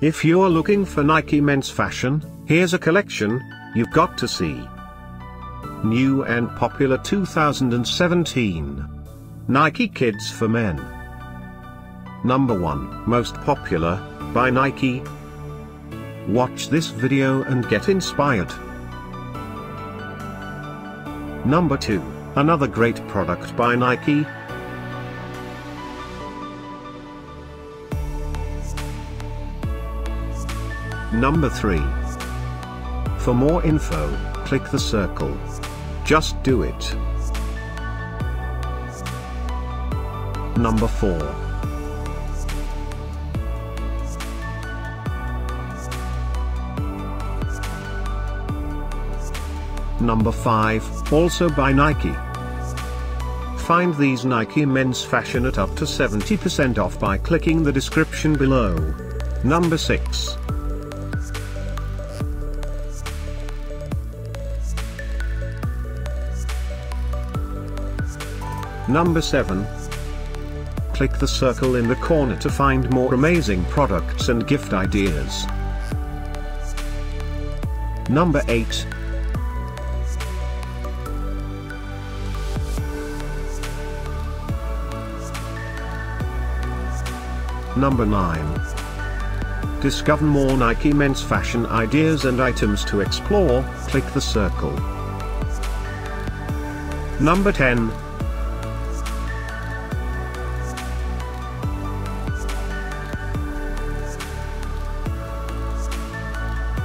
If you're looking for Nike men's fashion, here's a collection you've got to see. New and popular 2017. Nike Kids for Men. Number 1, most popular, by Nike. Watch this video and get inspired. Number 2, another great product by Nike. Number 3. For more info, click the circle. Just do it. Number 4. Number 5, also by Nike. Find these Nike men's fashion at up to 70% off by clicking the description below. Number 6. Number 7. Click the circle in the corner to find more amazing products and gift ideas. Number 8. Number 9. Discover more Nike men's fashion ideas and items to explore, click the circle. Number 10.